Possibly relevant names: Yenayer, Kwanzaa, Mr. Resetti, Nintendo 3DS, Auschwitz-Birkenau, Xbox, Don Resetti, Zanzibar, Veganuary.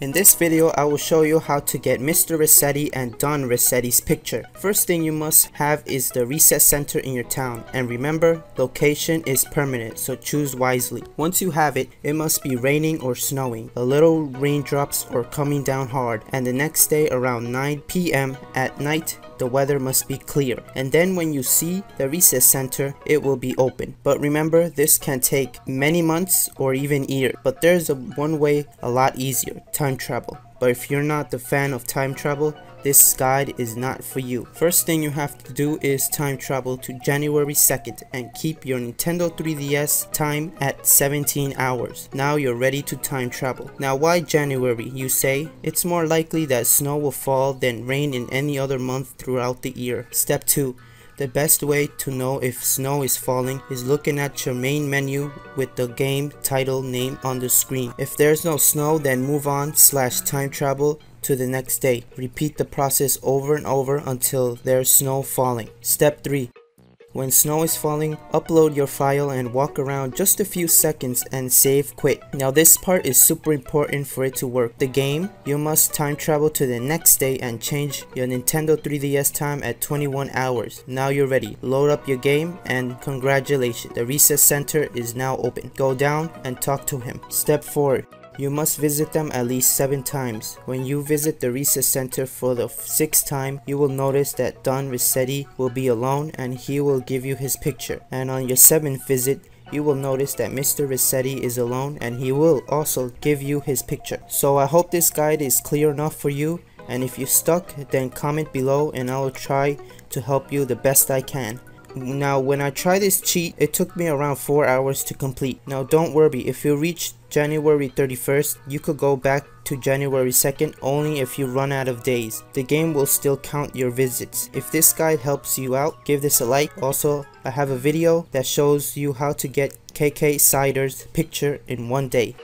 In this video, I will show you how to get Mr. Resetti and Don Resetti's picture. First thing you must have is the reset center in your town, and remember, location is permanent, so choose wisely. Once you have it, it must be raining or snowing, a little raindrops or coming down hard, and the next day around 9 p.m. at night, the weather must be clear. And then when you see the reset center, it will be open. But remember, this can take many months or even years, but there's one way a lot easier: time travel. But if you're not the fan of time travel, this guide is not for you. First thing you have to do is time travel to January 2nd and keep your Nintendo 3DS time at 17 hours. Now you're ready to time travel. Now why January, you say? It's more likely that snow will fall than rain in any other month throughout the year. Step 2. The best way to know if snow is falling is looking at your main menu with the game title name on the screen. If there's no snow, then move on / time travel to the next day. Repeat the process over and over until there's snow falling. Step 3. When snow is falling, upload your file and walk around just a few seconds and save quit. Now this part is super important for it to work. The game, you must time travel to the next day and change your Nintendo 3DS time at 21 hours. Now you're ready. Load up your game and congratulations, the reset center is now open. Go down and talk to him. Step 4. You must visit them at least 7 times. When you visit the reset center for the 6th time, you will notice that Don Resetti will be alone and he will give you his picture. And on your 7th visit, you will notice that Mr. Resetti is alone and he will also give you his picture. So I hope this guide is clear enough for you, and if you're stuck, then comment below and I will try to help you the best I can. Now when I tried this cheat, it took me around 4 hours to complete. Now don't worry, if you reach January 31st, you could go back to January 2nd only if you run out of days. The game will still count your visits. If this guide helps you out, give this a like. Also, I have a video that shows you how to get KK Cider's picture in one day.